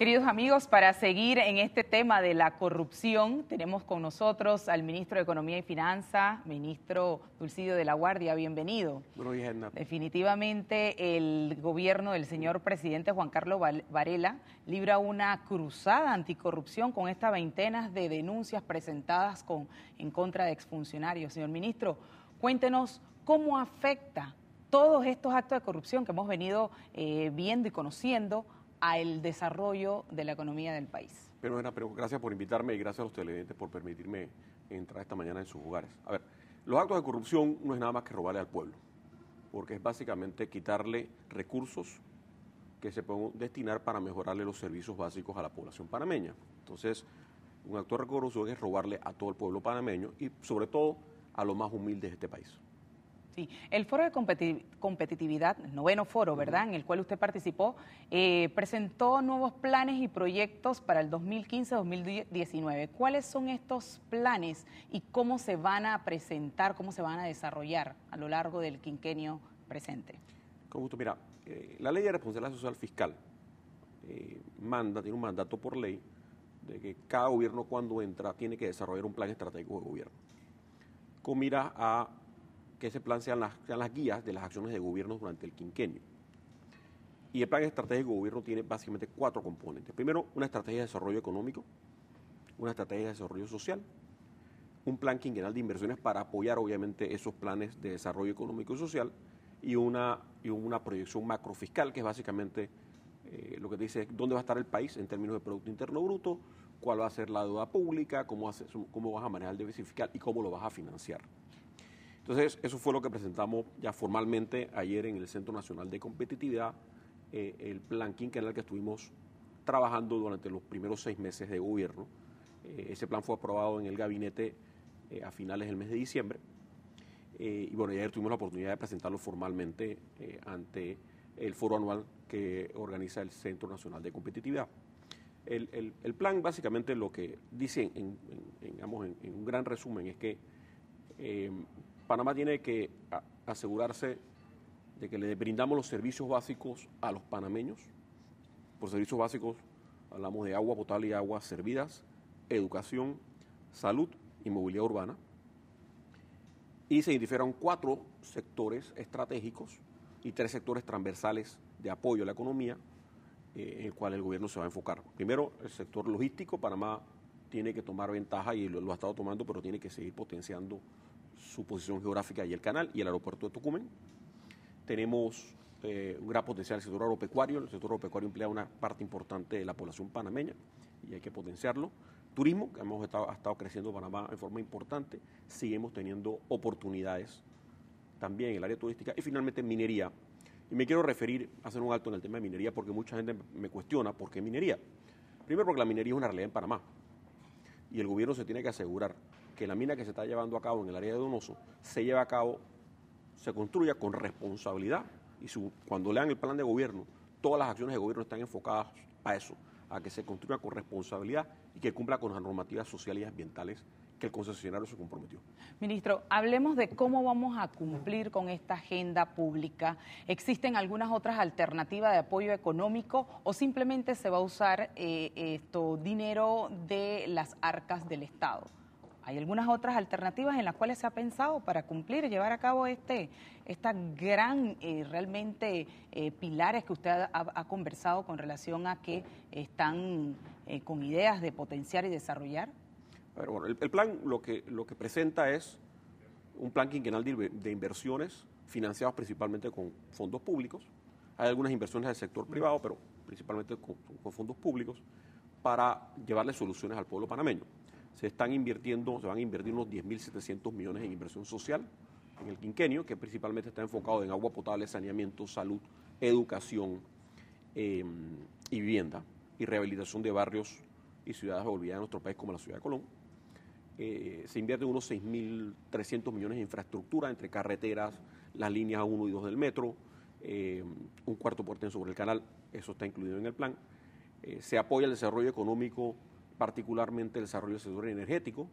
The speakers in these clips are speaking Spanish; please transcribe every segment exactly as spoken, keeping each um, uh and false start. Queridos amigos, para seguir en este tema de la corrupción, tenemos con nosotros al ministro de Economía y Finanzas, ministro Dulcidio de la Guardia. Bienvenido. Buenos días, Hernán. Definitivamente el gobierno del señor presidente Juan Carlos Varela libra una cruzada anticorrupción con estas veintenas de denuncias presentadas con, en contra de exfuncionarios. Señor ministro, cuéntenos cómo afecta todos estos actos de corrupción que hemos venido eh, viendo y conociendo al desarrollo de la economía del país. Pero, bueno, pero gracias por invitarme y gracias a los televidentes por permitirme entrar esta mañana en sus hogares. A ver, los actos de corrupción no es nada más que robarle al pueblo, porque es básicamente quitarle recursos que se pueden destinar para mejorarle los servicios básicos a la población panameña. Entonces, un acto de corrupción es robarle a todo el pueblo panameño y sobre todo a los más humildes de este país. Sí, el foro de competit competitividad, el noveno foro, ¿verdad?, en el cual usted participó, eh, presentó nuevos planes y proyectos para el dos mil quince a dos mil diecinueve. ¿Cuáles son estos planes y cómo se van a presentar, cómo se van a desarrollar a lo largo del quinquenio presente? Con gusto. Mira, eh, la ley de responsabilidad social fiscal eh, manda, tiene un mandato por ley de que cada gobierno cuando entra tiene que desarrollar un plan estratégico de gobierno con miras a que ese plan sean las, sean las guías de las acciones de gobierno durante el quinquenio. Y el plan estratégico de gobierno tiene básicamente cuatro componentes. Primero, una estrategia de desarrollo económico, una estrategia de desarrollo social, un plan quinquenal de inversiones para apoyar obviamente esos planes de desarrollo económico y social y una, y una proyección macrofiscal que es básicamente eh, lo que te dice dónde va a estar el país en términos de Producto Interno Bruto, cuál va a ser la deuda pública, cómo, hace, cómo vas a manejar el déficit fiscal y cómo lo vas a financiar. Entonces, eso fue lo que presentamos ya formalmente ayer en el Centro Nacional de Competitividad, eh, el plan quinquenal que estuvimos trabajando durante los primeros seis meses de gobierno. Eh, ese plan fue aprobado en el gabinete eh, a finales del mes de diciembre. Eh, y bueno, ayer tuvimos la oportunidad de presentarlo formalmente eh, ante el foro anual que organiza el Centro Nacional de Competitividad. El, el, el plan básicamente lo que dice, en, en, digamos, en, en un gran resumen, es que Eh, Panamá tiene que asegurarse de que le brindamos los servicios básicos a los panameños. Por servicios básicos hablamos de agua potable y aguas servidas, educación, salud y movilidad urbana. Y se identificaron cuatro sectores estratégicos y tres sectores transversales de apoyo a la economía eh, en el cual el gobierno se va a enfocar. Primero, el sector logístico. Panamá tiene que tomar ventaja y lo, lo ha estado tomando, pero tiene que seguir potenciando su posición geográfica y el canal y el aeropuerto de Tocumen. Tenemos eh, un gran potencial del sector agropecuario. El sector agropecuario emplea una parte importante de la población panameña y hay que potenciarlo. Turismo, que hemos estado, ha estado creciendo Panamá en forma importante. Seguimos teniendo oportunidades también en el área turística. Y finalmente minería. Y me quiero referir, hacer un alto en el tema de minería, porque mucha gente me cuestiona por qué minería. Primero, porque la minería es una realidad en Panamá y el gobierno se tiene que asegurar que la mina que se está llevando a cabo en el área de Donoso se lleva a cabo, se construya con responsabilidad y su, cuando lean el plan de gobierno, todas las acciones de gobierno están enfocadas a eso, a que se construya con responsabilidad y que cumpla con las normativas sociales y ambientales que el concesionario se comprometió. Ministro, hablemos de cómo vamos a cumplir con esta agenda pública. ¿Existen algunas otras alternativas de apoyo económico o simplemente se va a usar eh, esto, dinero de las arcas del Estado? ¿Hay algunas otras alternativas en las cuales se ha pensado para cumplir y llevar a cabo este, esta gran, eh, realmente, eh, pilares que usted ha, ha conversado con relación a que están eh, con ideas de potenciar y desarrollar? A ver, bueno, el, el plan lo que, lo que presenta es un plan quinquenal de, de inversiones financiados principalmente con fondos públicos. Hay algunas inversiones del sector privado, pero principalmente con, con fondos públicos para llevarle soluciones al pueblo panameño. Se están invirtiendo, se van a invertir unos diez mil setecientos millones en inversión social en el quinquenio, que principalmente está enfocado en agua potable, saneamiento, salud, educación eh, y vivienda, y rehabilitación de barrios y ciudades olvidadas de nuestro país, como la ciudad de Colón. Eh, se invierten unos seis mil trescientos millones en infraestructura, entre carreteras, las líneas uno y dos del metro, eh, un cuarto puente sobre el canal, eso está incluido en el plan. Eh, se apoya el desarrollo económico, particularmente el desarrollo del sector energético,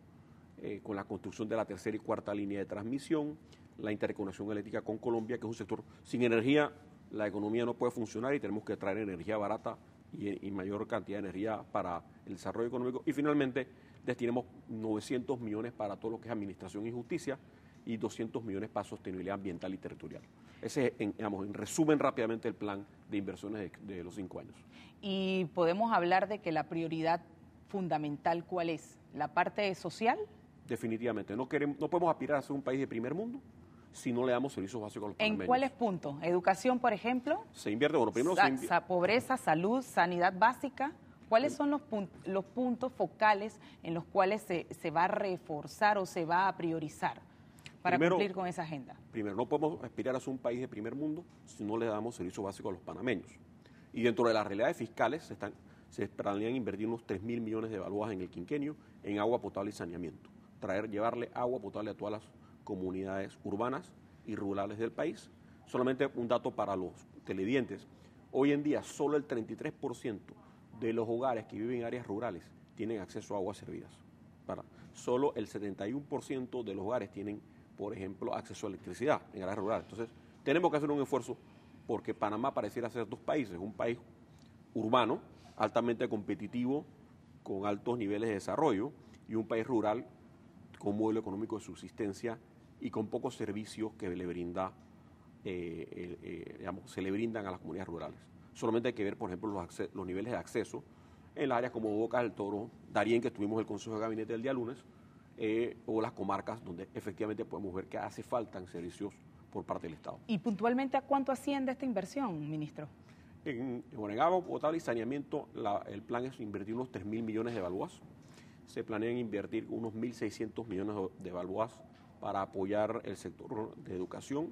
eh, con la construcción de la tercera y cuarta línea de transmisión, la interconexión eléctrica con Colombia, que es un sector sin energía, la economía no puede funcionar y tenemos que traer energía barata y, y mayor cantidad de energía para el desarrollo económico. Y finalmente destinemos novecientos millones para todo lo que es administración y justicia y doscientos millones para sostenibilidad ambiental y territorial. Ese es, en, digamos, en resumen rápidamente, el plan de inversiones de, de los cinco años. Y podemos hablar de que la prioridad fundamental, ¿cuál es? ¿La parte social? Definitivamente. No queremos, no podemos aspirar a ser un país de primer mundo si no le damos servicios básicos a los panameños. ¿En cuáles puntos? ¿Educación, por ejemplo? Se invierte, bueno, primero... Sa se invierte. Pobreza, salud, sanidad básica. ¿Cuáles son los, punt los puntos focales en los cuales se, se va a reforzar o se va a priorizar para primero, cumplir con esa agenda? Primero, no podemos aspirar a ser un país de primer mundo si no le damos servicios básicos a los panameños. Y dentro de las realidades fiscales se, están, se planean invertir unos tres mil millones de balboas en el quinquenio en agua potable y saneamiento. Traer, llevarle agua potable a todas las comunidades urbanas y rurales del país. Solamente un dato para los televidentes. Hoy en día solo el treinta y tres por ciento de los hogares que viven en áreas rurales tienen acceso a aguas servidas. Para, solo el setenta y uno por ciento de los hogares tienen, por ejemplo, acceso a electricidad en áreas rurales. Entonces, tenemos que hacer un esfuerzo porque Panamá pareciera ser dos países, un país urbano, altamente competitivo, con altos niveles de desarrollo, y un país rural con modelo económico de subsistencia y con pocos servicios que le brinda, eh, eh, digamos, se le brindan a las comunidades rurales. Solamente hay que ver, por ejemplo, los, los niveles de acceso en áreas como Bocas del Toro, Darien, que tuvimos el Consejo de Gabinete el día lunes, eh, o las comarcas donde efectivamente podemos ver que hace falta servicios por parte del Estado. ¿Y puntualmente a cuánto asciende esta inversión, ministro? En, bueno, en agua potable y saneamiento, la, el plan es invertir unos tres mil millones de balboas. Se planean invertir unos mil seiscientos millones de balboas para apoyar el sector de educación,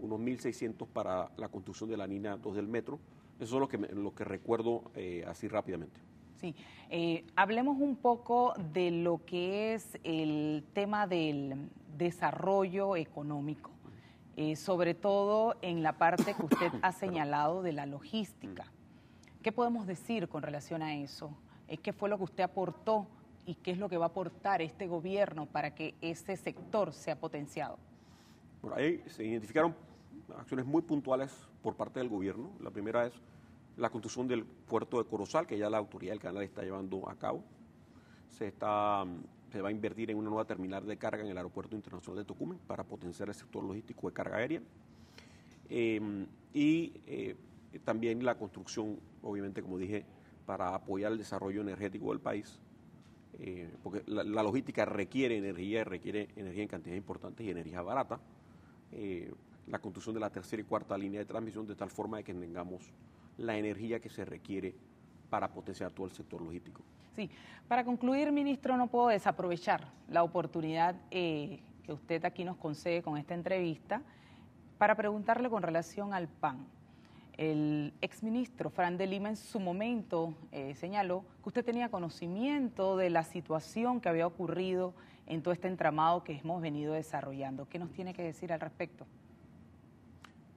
unos mil seiscientos para la construcción de la línea dos del metro. Eso son los que, los que recuerdo eh, así rápidamente. Sí. Eh, hablemos un poco de lo que es el tema del desarrollo económico, eh, sobre todo en la parte que usted ha señalado de la logística. ¿Qué podemos decir con relación a eso? ¿Qué fue lo que usted aportó? ¿Y qué es lo que va a aportar este gobierno para que ese sector sea potenciado? Por ahí se identificaron acciones muy puntuales por parte del gobierno. La primera es la construcción del puerto de Corozal, que ya la autoridad del canal está llevando a cabo. Se, está, se va a invertir en una nueva terminal de carga en el aeropuerto internacional de Tocumen para potenciar el sector logístico de carga aérea. Eh, y eh, también la construcción, obviamente, como dije, para apoyar el desarrollo energético del país. Eh, porque la, la logística requiere energía, requiere energía en cantidades importantes y energía barata, eh, la construcción de la tercera y cuarta línea de transmisión de tal forma de que tengamos la energía que se requiere para potenciar todo el sector logístico. Sí, para concluir, ministro, no puedo desaprovechar la oportunidad eh, que usted aquí nos concede con esta entrevista para preguntarle con relación al P A N. El exministro Fran de Lima en su momento eh, señaló que usted tenía conocimiento de la situación que había ocurrido en todo este entramado que hemos venido desarrollando. ¿Qué nos tiene que decir al respecto?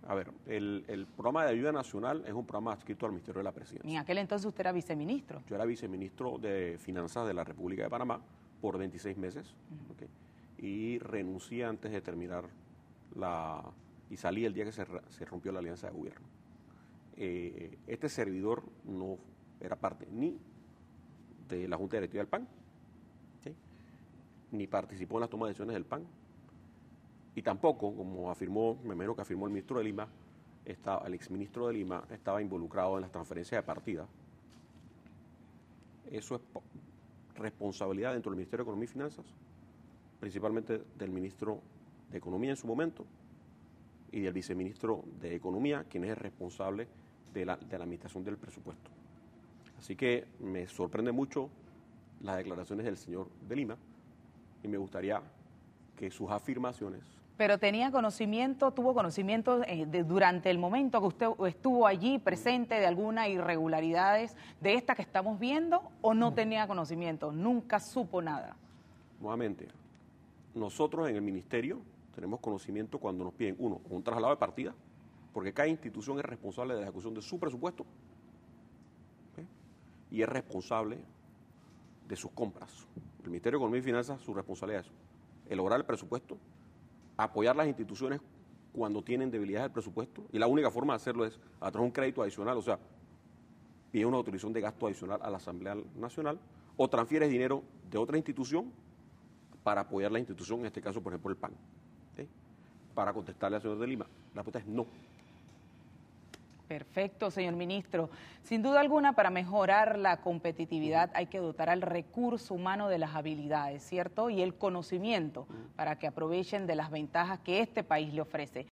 A ver, el, el programa de ayuda nacional es un programa adscrito al Ministerio de la Presidencia. En aquel entonces usted era viceministro. Yo era viceministro de Finanzas de la República de Panamá por veintiséis meses. Uh-huh. Okay, y renuncié antes de terminar la... y salí el día que se, se rompió la alianza de gobierno. Eh, este servidor no era parte ni de la Junta Directiva del P A N, ¿sí?, ni participó en las tomas de decisiones del P A N, y tampoco, como afirmó, me imagino que afirmó el ministro de Lima, estaba, el exministro de Lima estaba involucrado en las transferencias de partida. Eso es responsabilidad dentro del Ministerio de Economía y Finanzas, principalmente del ministro de Economía en su momento y del viceministro de Economía, quien es el responsable de la, de la administración del presupuesto. Así que me sorprende mucho las declaraciones del señor de Lima y me gustaría que sus afirmaciones... Pero tenía conocimiento, tuvo conocimiento eh, de, durante el momento que usted estuvo allí presente de algunas irregularidades de estas que estamos viendo, o no tenía conocimiento, nunca supo nada. Nuevamente, nosotros en el ministerio tenemos conocimiento cuando nos piden, uno, un traslado de partida, porque cada institución es responsable de la ejecución de su presupuesto, ¿okay?, y es responsable de sus compras. El Ministerio de Economía y Finanzas, su responsabilidad es elaborar el presupuesto, apoyar las instituciones cuando tienen debilidades del presupuesto, y la única forma de hacerlo es a través de un crédito adicional, o sea, pides una autorización de gasto adicional a la Asamblea Nacional o transfieres dinero de otra institución para apoyar la institución, en este caso, por ejemplo, el P A N, ¿sí?, para contestarle al señor de Lima. La respuesta es no. Perfecto, señor ministro. Sin duda alguna, para mejorar la competitividad hay que dotar al recurso humano de las habilidades, ¿cierto? Y el conocimiento para que aprovechen de las ventajas que este país le ofrece.